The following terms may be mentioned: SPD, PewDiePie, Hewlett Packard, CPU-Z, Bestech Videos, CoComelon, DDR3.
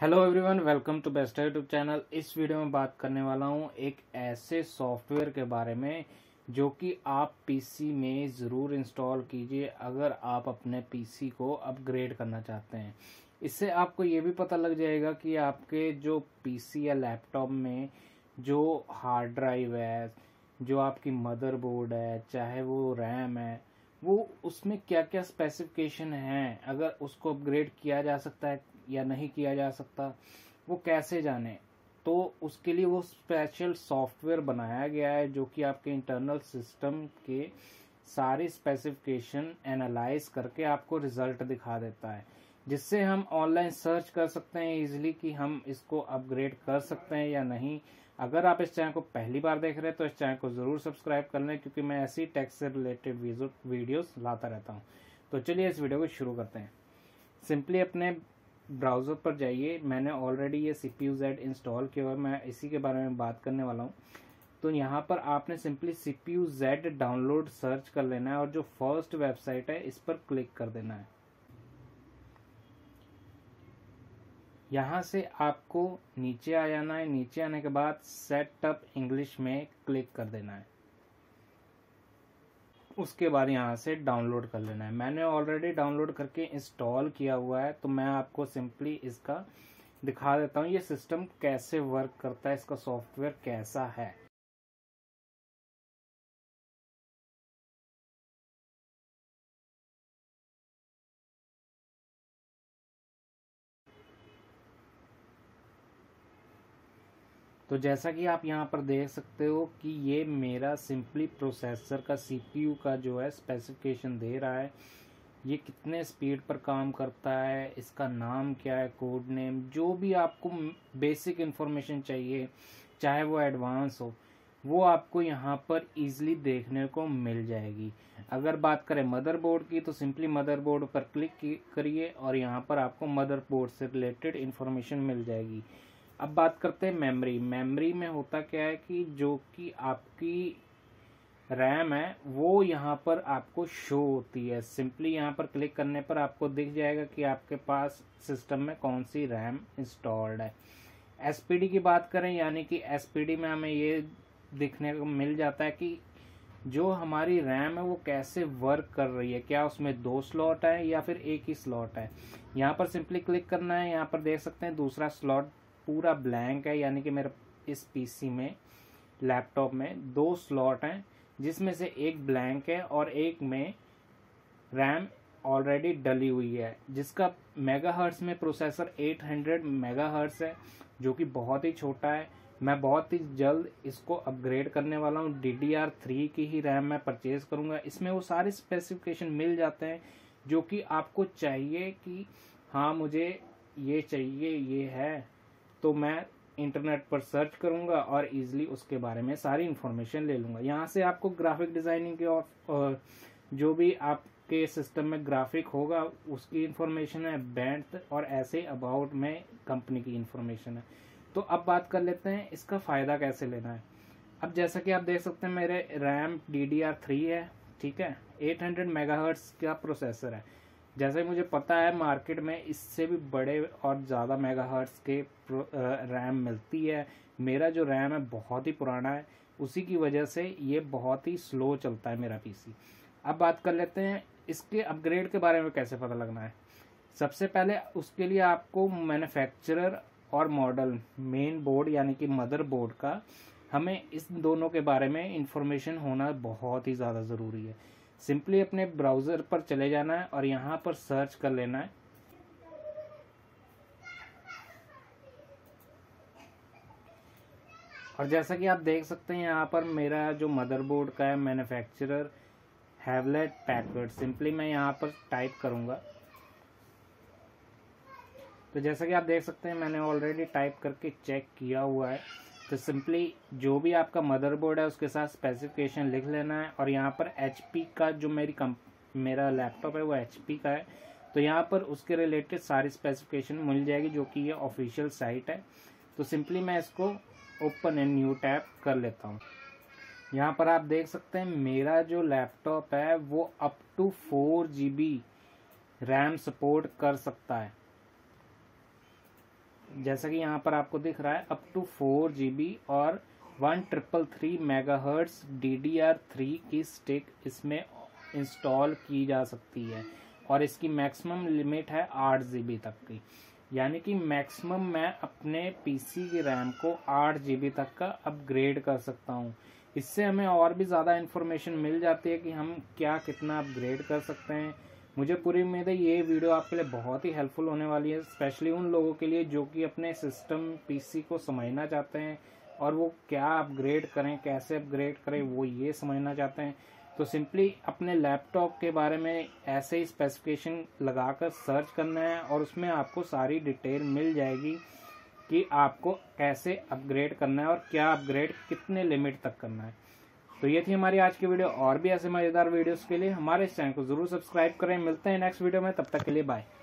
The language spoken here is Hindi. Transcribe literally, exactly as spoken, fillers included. Hello everyone, welcome to Bestech YouTube channel. इस वीडियो में बात करने वाला हूं एक ऐसे सॉफ्टवेयर के बारे में जो कि आप पीसी में ज़रूर इंस्टॉल कीजिए अगर आप अपने पीसी को अपग्रेड करना चाहते हैं। इससे आपको ये भी पता लग जाएगा कि आपके जो पीसी या लैपटॉप में जो हार्ड ड्राइव है, जो आपकी मदरबोर्ड है, चाहे वो रैम है, वो उसमें क्या क्या स्पेसिफिकेशन हैं, अगर उसको अपग्रेड किया जा सकता है या नहीं किया जा सकता, वो कैसे जाने। तो उसके लिए वो स्पेशल सॉफ्टवेयर बनाया गया है जो कि आपके इंटरनल सिस्टम के सारे स्पेसिफिकेशन एनालाइज करके आपको रिजल्ट दिखा देता है, जिससे हम ऑनलाइन सर्च कर सकते हैं इजीली कि हम इसको अपग्रेड कर सकते हैं या नहीं। अगर आप इस चैनल को पहली बार देख रहे हैं तो इस चैनल को ज़रूर सब्सक्राइब कर लें, क्योंकि मैं ऐसी टेक से रिलेटेड वीडियोस लाता रहता हूँ। तो चलिए इस वीडियो को शुरू करते हैं। सिंपली अपने ब्राउज़र पर जाइए। मैंने ऑलरेडी ये C P U Z install किया हुआ है, मैं इसी के बारे में बात करने वाला हूँ। तो यहाँ पर आपने simply C P U Z download search कर लेना है और जो फर्स्ट वेबसाइट है इस पर क्लिक कर देना है। यहाँ से आपको नीचे आ जाना है। नीचे आने के बाद सेटअप इंग्लिश में क्लिक कर देना है। उसके बाद यहाँ से डाउनलोड कर लेना है। मैंने ऑलरेडी डाउनलोड करके इंस्टॉल किया हुआ है, तो मैं आपको सिंपली इसका दिखा देता हूँ ये सिस्टम कैसे वर्क करता है, इसका सॉफ्टवेयर कैसा है। तो जैसा कि आप यहाँ पर देख सकते हो कि ये मेरा सिंपली प्रोसेसर का सी पी यू का जो है स्पेसिफिकेशन दे रहा है, ये कितने स्पीड पर काम करता है, इसका नाम क्या है, कोड नेम, जो भी आपको बेसिक इन्फॉर्मेशन चाहिए, चाहे वो एडवांस हो, वो आपको यहाँ पर इजीली देखने को मिल जाएगी। अगर बात करें मदरबोर्ड की तो सिंपली मदरबोर्ड पर क्लिक करिए और यहाँ पर आपको मदरबोर्ड से रिलेटेड इन्फॉर्मेशन मिल जाएगी। अब बात करते हैं मेमोरी। मेमोरी में होता क्या है कि जो कि आपकी रैम है वो यहाँ पर आपको शो होती है। सिंपली यहाँ पर क्लिक करने पर आपको दिख जाएगा कि आपके पास सिस्टम में कौन सी रैम इंस्टॉल्ड है। एस पी डी की बात करें, यानी कि एस पी डी में हमें ये दिखने को मिल जाता है कि जो हमारी रैम है वो कैसे वर्क कर रही है, क्या उसमें दो स्लॉट है या फिर एक ही स्लॉट है। यहाँ पर सिंपली क्लिक करना है। यहाँ पर देख सकते हैं दूसरा स्लॉट पूरा ब्लैंक है, यानी कि मेरे इस पीसी में, लैपटॉप में दो स्लॉट हैं, जिसमें से एक ब्लैंक है और एक में रैम ऑलरेडी डली हुई है, जिसका मेगाहर्ट्ज़ में प्रोसेसर आठ सौ मेगाहर्ट्ज़ है, जो कि बहुत ही छोटा है। मैं बहुत ही जल्द इसको अपग्रेड करने वाला हूँ। डी डी आर थ्री की ही रैम मैं परचेज़ करूँगा। इसमें वो सारे स्पेसिफिकेशन मिल जाते हैं जो कि आपको चाहिए कि हाँ मुझे ये चाहिए, ये है, तो मैं इंटरनेट पर सर्च करूंगा और इजीली उसके बारे में सारी इन्फॉर्मेशन ले लूँगा। यहाँ से आपको ग्राफिक डिज़ाइनिंग के और जो भी आपके सिस्टम में ग्राफिक होगा उसकी इन्फॉर्मेशन है, बैंड और ऐसे अबाउट में कंपनी की इन्फॉर्मेशन है। तो अब बात कर लेते हैं इसका फ़ायदा कैसे लेना है। अब जैसा कि आप देख सकते हैं मेरे RAM D D R three है, ठीक है, एट हंड्रेड मेगाहर्ट्ज़ का प्रोसेसर है। जैसे मुझे पता है मार्केट में इससे भी बड़े और ज़्यादा मेगाहर्ट्ज़ के रैम मिलती है। मेरा जो रैम है बहुत ही पुराना है, उसी की वजह से ये बहुत ही स्लो चलता है मेरा पीसी। अब बात कर लेते हैं इसके अपग्रेड के बारे में कैसे पता लगना है। सबसे पहले उसके लिए आपको मैन्युफैक्चरर और मॉडल, मेन बोर्ड यानी कि मदरबोर्ड का, हमें इस दोनों के बारे में इंफॉर्मेशन होना बहुत ही ज़्यादा ज़रूरी है। सिंपली अपने ब्राउज़र पर चले जाना है और यहाँ पर सर्च कर लेना है। और जैसा कि आप देख सकते हैं यहाँ पर मेरा जो मदरबोर्ड का है, मैन्युफैक्चरर हेवलेट पैकर्ड, सिंपली मैं यहाँ पर टाइप करूँगा। तो जैसा कि आप देख सकते हैं मैंने ऑलरेडी टाइप करके चेक किया हुआ है। तो सिंपली जो भी आपका मदरबोर्ड है उसके साथ स्पेसिफिकेशन लिख लेना है। और यहाँ पर एच पी का जो मेरी कम मेरा लैपटॉप है वो एच पी का है, तो यहाँ पर उसके रिलेटेड सारी स्पेसिफिकेशन मिल जाएगी, जो कि ये ऑफिशियल साइट है। तो सिंपली मैं इसको ओपन एंड न्यू टैब कर लेता हूँ। यहाँ पर आप देख सकते हैं मेरा जो लैपटॉप है वो up to four G B RAM support कर सकता है। जैसा कि यहाँ पर आपको दिख रहा है up to four G B और one triple three mega hertz D D R three की स्टिक इसमें इंस्टॉल की जा सकती है और इसकी मैक्सिमम लिमिट है आठ जी बी तक की। यानी कि मैक्सिमम मैं अपने पीसी की रैम को आठ जी बी तक का अपग्रेड कर सकता हूँ। इससे हमें और भी ज़्यादा इन्फॉर्मेशन मिल जाती है कि हम क्या कितना अपग्रेड कर सकते हैं। मुझे पूरी उम्मीद है ये वीडियो आपके लिए बहुत ही हेल्पफुल होने वाली है, स्पेशली उन लोगों के लिए जो कि अपने सिस्टम पीसी को समझना चाहते हैं और वो क्या अपग्रेड करें, कैसे अपग्रेड करें, वो ये समझना चाहते हैं। तो सिंपली अपने लैपटॉप के बारे में ऐसे ही स्पेसिफिकेशन लगाकर सर्च करना है और उसमें आपको सारी डिटेल मिल जाएगी कि आपको कैसे अपग्रेड करना है और क्या अपग्रेड कितने लिमिट तक करना है। तो ये थी हमारी आज की वीडियो। और भी ऐसे मज़ेदार वीडियोस के लिए हमारे चैनल को जरूर सब्सक्राइब करें। मिलते हैं नेक्स्ट वीडियो में, तब तक के लिए बाय।